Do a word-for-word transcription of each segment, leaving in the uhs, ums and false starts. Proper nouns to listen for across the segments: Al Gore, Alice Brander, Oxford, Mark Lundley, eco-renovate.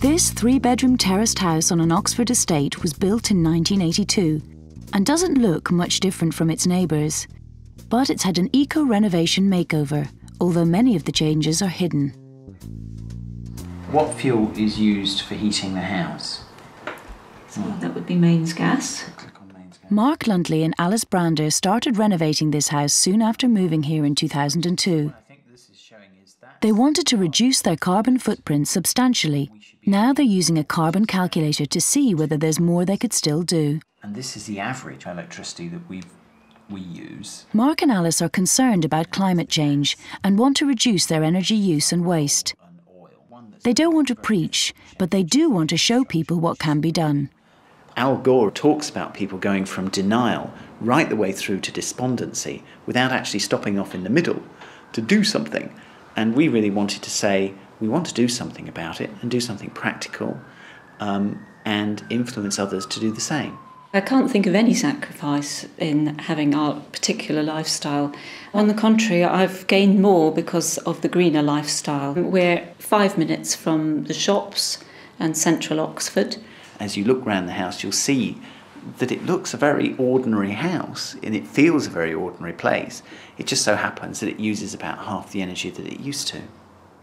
This three-bedroom terraced house on an Oxford estate was built in nineteen eighty-two and doesn't look much different from its neighbours. But it's had an eco-renovation makeover, although many of the changes are hidden. What fuel is used for heating the house? So that would be mains gas. Mark Lundley and Alice Brander started renovating this house soon after moving here in two thousand two. They wanted to reduce their carbon footprint substantially. Now they're using a carbon calculator to see whether there's more they could still do. And this is the average electricity that we've we use. Mark and Alice are concerned about climate change and want to reduce their energy use and waste. They don't want to preach, but they do want to show people what can be done. Al Gore talks about people going from denial right the way through to despondency without actually stopping off in the middle to do something. And we really wanted to say, we want to do something about it and do something practical um, and influence others to do the same. I can't think of any sacrifice in having our particular lifestyle. On the contrary, I've gained more because of the greener lifestyle. We're five minutes from the shops and central Oxford. As you look round the house, you'll see that it looks a very ordinary house and it feels a very ordinary place. It just so happens that it uses about half the energy that it used to.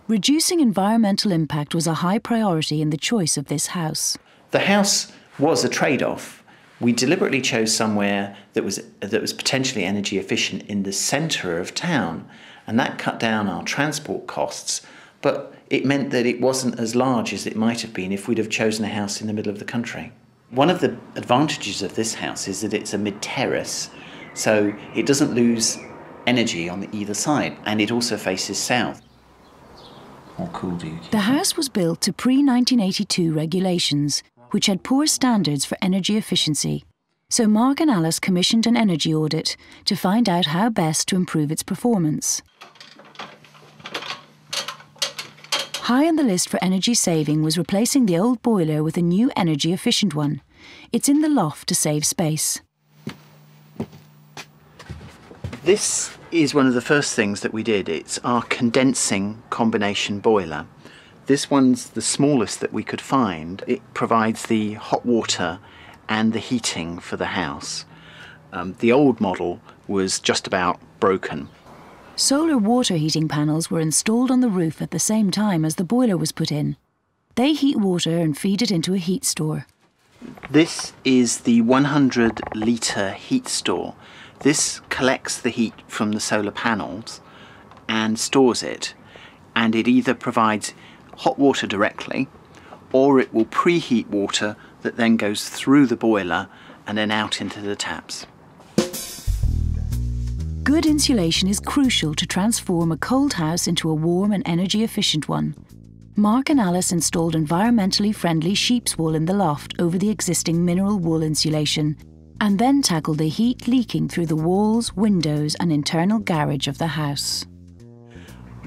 Reducing environmental impact was a high priority in the choice of this house. The house was a trade-off. We deliberately chose somewhere that was, that was potentially energy efficient in the centre of town, and that cut down our transport costs, but it meant that it wasn't as large as it might have been if we'd have chosen a house in the middle of the country. One of the advantages of this house is that it's a mid-terrace, so it doesn't lose energy on either side, and it also faces south. How cool do you keep The house was built to pre-nineteen eighty-two regulations, which had poor standards for energy efficiency. So Mark and Alice commissioned an energy audit to find out how best to improve its performance. High on the list for energy saving was replacing the old boiler with a new energy efficient one. It's in the loft to save space. This is one of the first things that we did. It's our condensing combination boiler. This one's the smallest that we could find. It provides the hot water and the heating for the house. Um, the old model was just about broken. Solar water heating panels were installed on the roof at the same time as the boiler was put in. They heat water and feed it into a heat store. This is the one hundred litre heat store. This collects the heat from the solar panels and stores it, and it either provides hot water directly, or it will preheat water that then goes through the boiler and then out into the taps. Good insulation is crucial to transform a cold house into a warm and energy efficient one. Mark and Alice installed environmentally friendly sheep's wool in the loft over the existing mineral wool insulation, and then tackled the heat leaking through the walls, windows and internal garage of the house.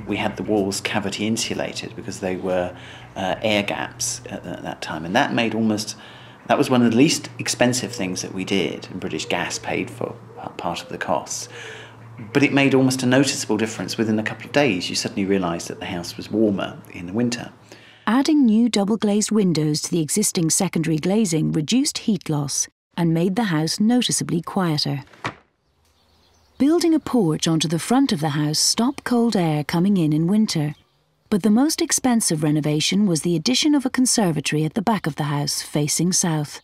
We had the walls cavity insulated because they were uh, air gaps at, at that time, and that made almost, that was one of the least expensive things that we did, and British Gas paid for part of the costs. But it made almost a noticeable difference. Within a couple of days you suddenly realised that the house was warmer in the winter. Adding new double glazed windows to the existing secondary glazing reduced heat loss and made the house noticeably quieter. Building a porch onto the front of the house stopped cold air coming in in winter. But the most expensive renovation was the addition of a conservatory at the back of the house, facing south.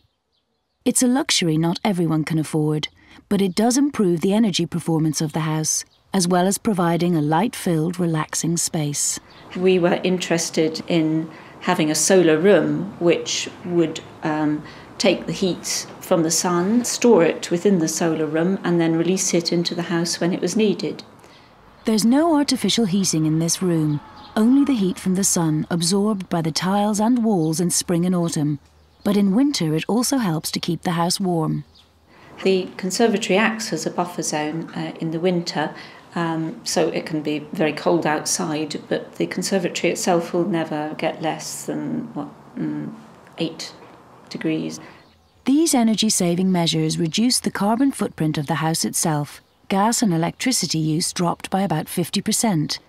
It's a luxury not everyone can afford, but it does improve the energy performance of the house, as well as providing a light-filled, relaxing space. We were interested in having a solar room which would um, take the heat from the sun, store it within the solar room and then release it into the house when it was needed. There's no artificial heating in this room, only the heat from the sun absorbed by the tiles and walls in spring and autumn. But in winter it also helps to keep the house warm. The conservatory acts as a buffer zone uh, in the winter, um, so it can be very cold outside, but the conservatory itself will never get less than, what, mm, eight degrees. These energy-saving measures reduced the carbon footprint of the house itself. Gas and electricity use dropped by about fifty percent.